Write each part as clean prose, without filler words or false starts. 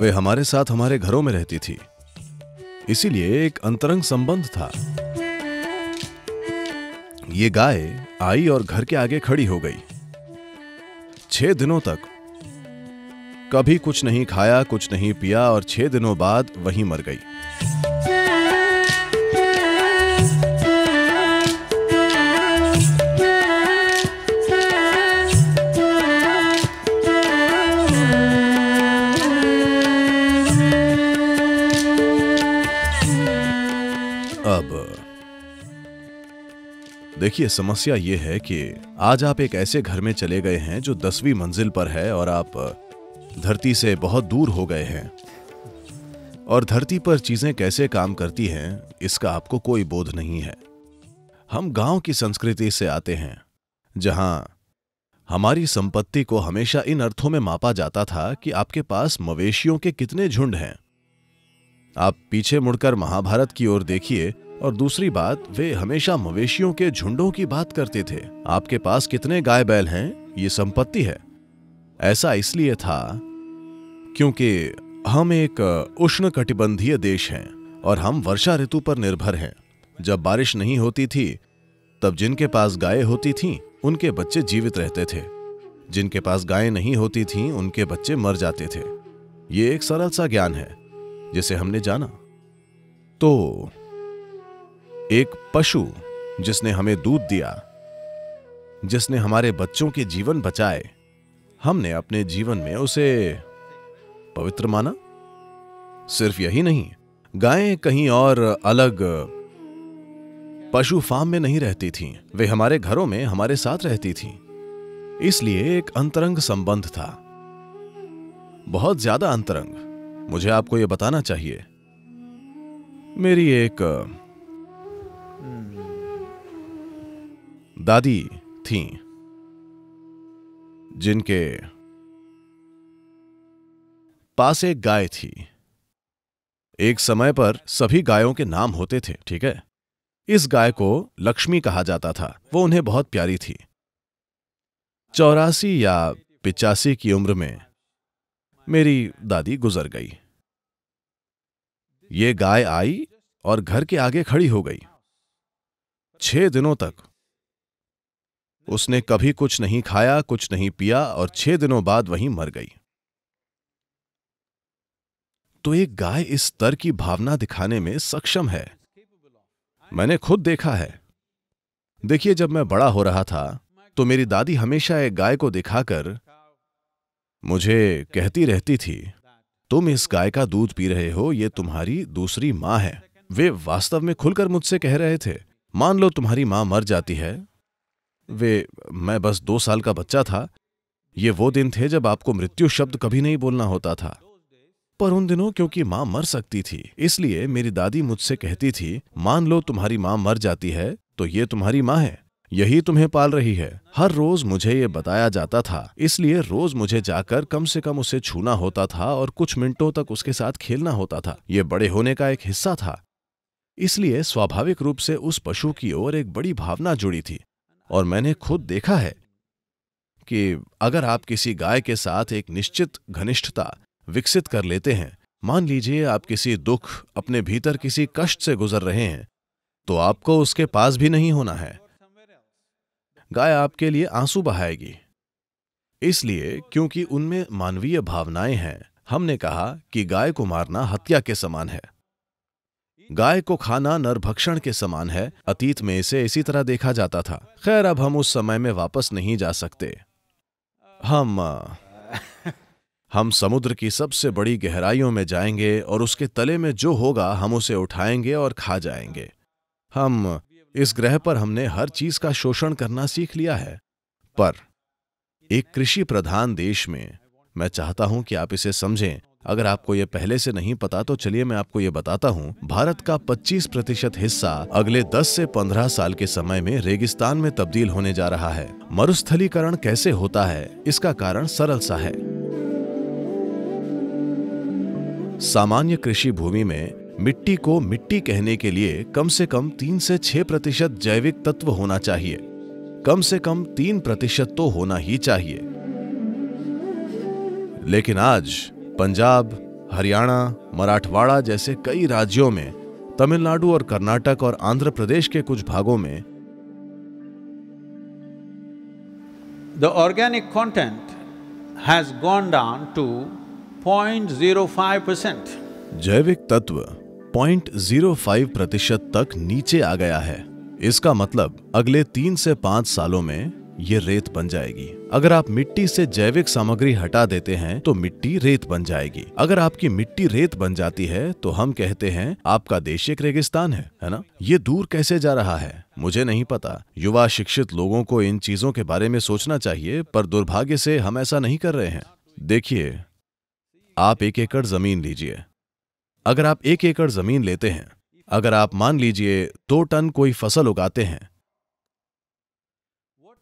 वे हमारे साथ हमारे घरों में रहती थी, इसीलिए एक अंतरंग संबंध था। ये गाय आई और घर के आगे खड़ी हो गई। 6 दिनों तक कभी कुछ नहीं खाया, कुछ नहीं पिया और 6 दिनों बाद वहीं मर गई। देखिए, समस्या ये है कि आज आप एक ऐसे घर में चले गए हैं जो 10वीं मंजिल पर है और आप धरती से बहुत दूर हो गए हैं और धरती पर चीजें कैसे काम करती हैं इसका आपको कोई बोध नहीं है। हम गांव की संस्कृति से आते हैं जहां हमारी संपत्ति को हमेशा इन अर्थों में मापा जाता था कि आपके पास मवेशियों के कितने झुंड हैं। आप पीछे मुड़कर महाभारत की ओर देखिए। और दूसरी बात, वे हमेशा मवेशियों के झुंडों की बात करते थे। आपके पास कितने गाय बैल हैं ये संपत्ति है। ऐसा इसलिए था क्योंकि हम एक उष्णकटिबंधीय देश हैं और हम वर्षा ऋतु पर निर्भर हैं। जब बारिश नहीं होती थी तब जिनके पास गायें होती थीं उनके बच्चे जीवित रहते थे, जिनके पास गायें नहीं होती थीं उनके बच्चे मर जाते थे। ये एक सरल सा ज्ञान है जिसे हमने जाना। तो एक पशु जिसने हमें दूध दिया, जिसने हमारे बच्चों के जीवन बचाए, हमने अपने जीवन में उसे पवित्र माना। सिर्फ यही नहीं, गायें कहीं और अलग पशु फार्म में नहीं रहती थीं, वे हमारे घरों में हमारे साथ रहती थीं। इसलिए एक अंतरंग संबंध था, बहुत ज्यादा अंतरंग। मुझे आपको यह बताना चाहिए, मेरी एक दादी थीं जिनके पास एक गाय थी। एक समय पर सभी गायों के नाम होते थे, ठीक है। इस गाय को लक्ष्मी कहा जाता था, वो उन्हें बहुत प्यारी थी। 84 या 85 की उम्र में मेरी दादी गुजर गई। ये गाय आई और घर के आगे खड़ी हो गई। 6 दिनों तक उसने कभी कुछ नहीं खाया, कुछ नहीं पिया और 6 दिनों बाद वहीं मर गई। तो एक गाय इस स्तर की भावना दिखाने में सक्षम है, मैंने खुद देखा है। देखिए, जब मैं बड़ा हो रहा था तो मेरी दादी हमेशा एक गाय को दिखाकर मुझे कहती रहती थी, तुम इस गाय का दूध पी रहे हो, ये तुम्हारी दूसरी माँ है। वे वास्तव में खुलकर मुझसे कह रहे थे। मान लो तुम्हारी माँ मर जाती है, मैं बस 2 साल का बच्चा था। ये वो दिन थे जब आपको मृत्यु शब्द कभी नहीं बोलना होता था, पर उन दिनों क्योंकि माँ मर सकती थी इसलिए मेरी दादी मुझसे कहती थी, मान लो तुम्हारी माँ मर जाती है तो ये तुम्हारी माँ है, यही तुम्हें पाल रही है। हर रोज मुझे ये बताया जाता था, इसलिए रोज मुझे जाकर कम से कम उसे छूना होता था और कुछ मिनटों तक उसके साथ खेलना होता था। ये बड़े होने का एक हिस्सा था, इसलिए स्वाभाविक रूप से उस पशु की ओर एक बड़ी भावना जुड़ी थी। और मैंने खुद देखा है कि अगर आप किसी गाय के साथ एक निश्चित घनिष्ठता विकसित कर लेते हैं, मान लीजिए आप किसी दुख, अपने भीतर किसी कष्ट से गुजर रहे हैं, तो आपको उसके पास भी नहीं होना है। गाय आपके लिए आंसू बहाएगी, इसलिए क्योंकि उनमें मानवीय भावनाएं हैं। हमने कहा कि गाय को मारना हत्या के समान है, गाय को खाना नरभक्षण के समान है। अतीत में इसे इसी तरह देखा जाता था। खैर, अब हम उस समय में वापस नहीं जा सकते। हम समुद्र की सबसे बड़ी गहराइयों में जाएंगे और उसके तले में जो होगा हम उसे उठाएंगे और खा जाएंगे। हम इस ग्रह पर हमने हर चीज का शोषण करना सीख लिया है, पर एक कृषि प्रधान देश में मैं चाहता हूं कि आप इसे समझें। अगर आपको यह पहले से नहीं पता तो चलिए मैं आपको यह बताता हूं। भारत का 25% हिस्सा अगले 10 से 15 साल के समय में रेगिस्तान में तब्दील होने जा रहा है। मरुस्थलीकरण कैसे होता है, इसका कारण सरल सा है। सामान्य कृषि भूमि में मिट्टी को मिट्टी कहने के लिए कम से कम 3 से 6% जैविक तत्व होना चाहिए। कम से कम 3% तो होना ही चाहिए। लेकिन आज पंजाब, हरियाणा, मराठवाड़ा जैसे कई राज्यों में, तमिलनाडु और कर्नाटक और आंध्र प्रदेश के कुछ भागों में the organic content has gone down to 0.05%. जैविक तत्व 0.05% तक नीचे आ गया है। इसका मतलब अगले 3 से 5 सालों में ये रेत बन जाएगी। अगर आप मिट्टी से जैविक सामग्री हटा देते हैं तो मिट्टी रेत बन जाएगी। अगर आपकी मिट्टी रेत बन जाती है तो हम कहते हैं आपका देश एक रेगिस्तान है ना? ये दूर कैसे जा रहा है मुझे नहीं पता। युवा शिक्षित लोगों को इन चीजों के बारे में सोचना चाहिए, पर दुर्भाग्य से हम ऐसा नहीं कर रहे हैं। देखिए, आप 1 एकड़ जमीन लीजिए। अगर आप 1 एकड़ जमीन लेते हैं, अगर आप मान लीजिए 2 टन कोई फसल उगाते हैं,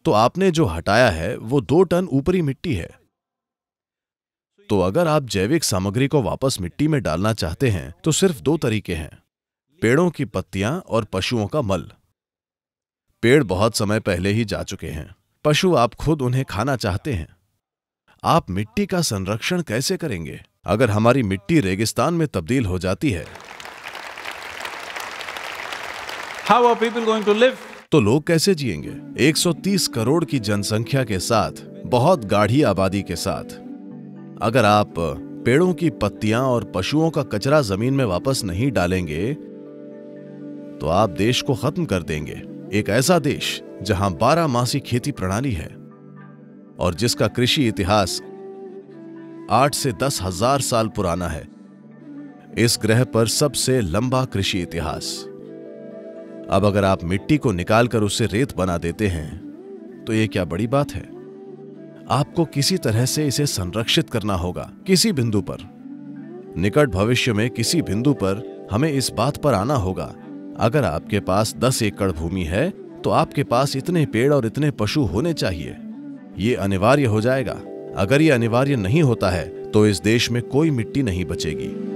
तो आपने जो हटाया है वो 2 टन ऊपरी मिट्टी है। तो अगर आप जैविक सामग्री को वापस मिट्टी में डालना चाहते हैं तो सिर्फ 2 तरीके हैं, पेड़ों की पत्तियां और पशुओं का मल। पेड़ बहुत समय पहले ही जा चुके हैं, पशु आप खुद उन्हें खाना चाहते हैं। आप मिट्टी का संरक्षण कैसे करेंगे? अगर हमारी मिट्टी रेगिस्तान में तब्दील हो जाती है How are people going to live? तो लोग कैसे जिएंगे? 130 करोड़ की जनसंख्या के साथ, बहुत गाढ़ी आबादी के साथ। अगर आप पेड़ों की पत्तियां और पशुओं का कचरा जमीन में वापस नहीं डालेंगे तो आप देश को खत्म कर देंगे। एक ऐसा देश जहां 12 मासी खेती प्रणाली है और जिसका कृषि इतिहास 8 से 10 हजार साल पुराना है। इस ग्रह पर सबसे लंबा कृषि इतिहास। अब अगर आप मिट्टी को निकालकर उससे रेत बना देते हैं तो ये क्या बड़ी बात है? आपको किसी तरह से इसे संरक्षित करना होगा। किसी बिंदु पर, निकट भविष्य में किसी बिंदु पर हमें इस बात पर आना होगा। अगर आपके पास 10 एकड़ भूमि है तो आपके पास इतने पेड़ और इतने पशु होने चाहिए। ये अनिवार्य हो जाएगा। अगर ये अनिवार्य नहीं होता है तो इस देश में कोई मिट्टी नहीं बचेगी।